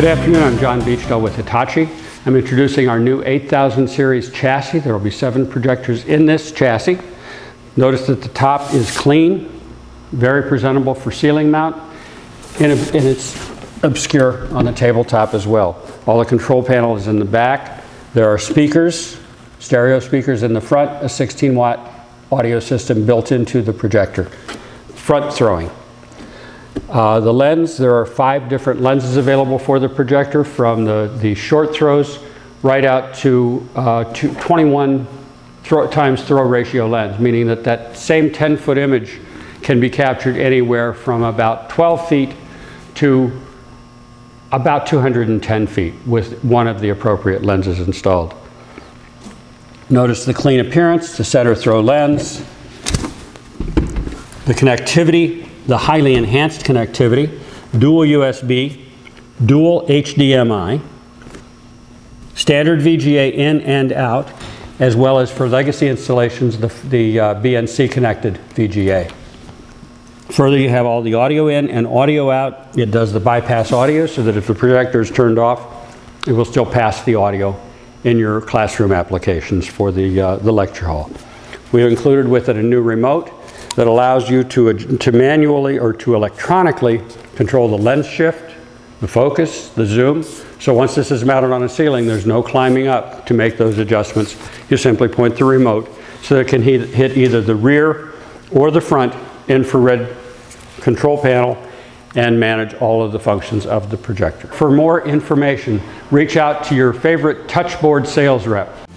Good afternoon, I'm John Beachdale with Hitachi. I'm introducing our new 8000 series chassis. There will be 7 projectors in this chassis. Notice that the top is clean, very presentable for ceiling mount, and it's obscure on the tabletop as well. All the control panel is in the back. There are speakers, stereo speakers in the front, a 16-watt audio system built into the projector. Front throwing. The lens, there are 5 different lenses available for the projector, from the short throws right out to 21 times throw ratio lens, meaning that that same 10-foot image can be captured anywhere from about 12 feet to about 210 feet with one of the appropriate lenses installed. Notice the clean appearance, the center throw lens, the connectivity, the highly enhanced connectivity, dual USB, dual HDMI, standard VGA in and out, as well as for legacy installations, the BNC connected VGA. Further, you have all the audio in and audio out. It does the bypass audio so that if the projector is turned off, it will still pass the audio in your classroom applications for the lecture hall. We have included with it a new remote that allows you to manually or to electronically control the lens shift, the focus, the zoom. So once this is mounted on a ceiling, there's no climbing up to make those adjustments. You simply point the remote so that it can hit either the rear or the front infrared control panel and manage all of the functions of the projector. For more information, reach out to your favorite Touchboard sales rep.